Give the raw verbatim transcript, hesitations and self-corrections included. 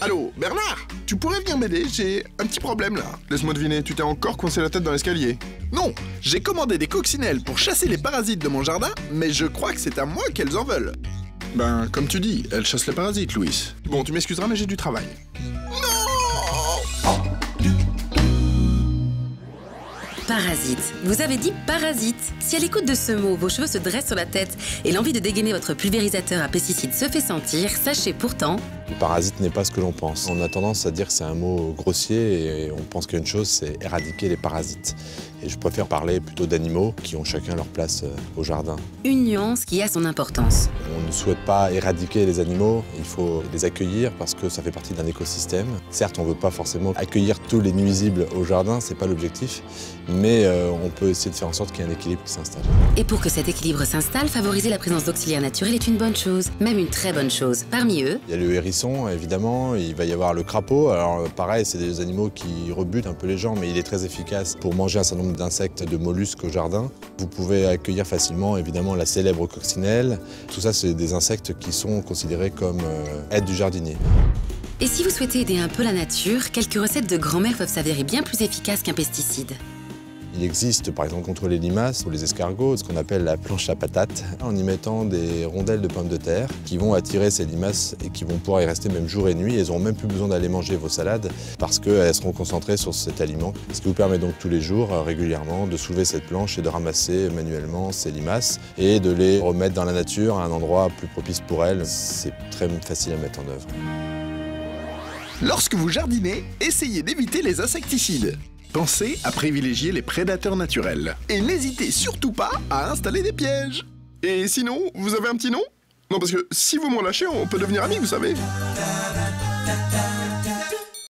Allô, Bernard, tu pourrais venir m'aider? J'ai un petit problème là. Laisse-moi deviner, tu t'es encore coincé la tête dans l'escalier? Non, j'ai commandé des coccinelles pour chasser les parasites de mon jardin, mais je crois que c'est à moi qu'elles en veulent. Ben, comme tu dis, elles chassent les parasites, Louis. Bon, tu m'excuseras, mais j'ai du travail. Non! Parasites. Vous avez dit parasites. Si à l'écoute de ce mot, vos cheveux se dressent sur la tête et l'envie de dégainer votre pulvérisateur à pesticides se fait sentir, sachez pourtant... Parasite n'est pas ce que l'on pense. On a tendance à dire que c'est un mot grossier et on pense qu'une chose, c'est éradiquer les parasites. Et je préfère parler plutôt d'animaux qui ont chacun leur place au jardin. Une nuance qui a son importance. On ne souhaite pas éradiquer les animaux, il faut les accueillir parce que ça fait partie d'un écosystème. Certes, on ne veut pas forcément accueillir tous les nuisibles au jardin, c'est pas l'objectif, mais euh, on peut essayer de faire en sorte qu'il y ait un équilibre qui s'installe. Et pour que cet équilibre s'installe, favoriser la présence d'auxiliaires naturels est une bonne chose, même une très bonne chose. Parmi eux, il y a le hérisson, évidemment, il va y avoir le crapaud. Alors pareil, c'est des animaux qui rebutent un peu les gens, mais il est très efficace pour manger un certain nombre d'insectes, de mollusques au jardin. Vous pouvez accueillir facilement évidemment la célèbre coccinelle. Tout ça, c'est des insectes qui sont considérés comme euh, aides du jardinier. Et si vous souhaitez aider un peu la nature, quelques recettes de grand-mère peuvent s'avérer bien plus efficaces qu'un pesticide. Il existe par exemple contre les limaces ou les escargots, ce qu'on appelle la planche à patates, en y mettant des rondelles de pommes de terre qui vont attirer ces limaces et qui vont pouvoir y rester même jour et nuit. Elles n'auront même plus besoin d'aller manger vos salades parce qu'elles seront concentrées sur cet aliment. Ce qui vous permet donc tous les jours, régulièrement, de soulever cette planche et de ramasser manuellement ces limaces et de les remettre dans la nature à un endroit plus propice pour elles. C'est très facile à mettre en œuvre. Lorsque vous jardinez, essayez d'éviter les insecticides. Pensez à privilégier les prédateurs naturels. Et n'hésitez surtout pas à installer des pièges. Et sinon, vous avez un petit nom? Non, parce que si vous m'en lâchez, on peut devenir amis, vous savez.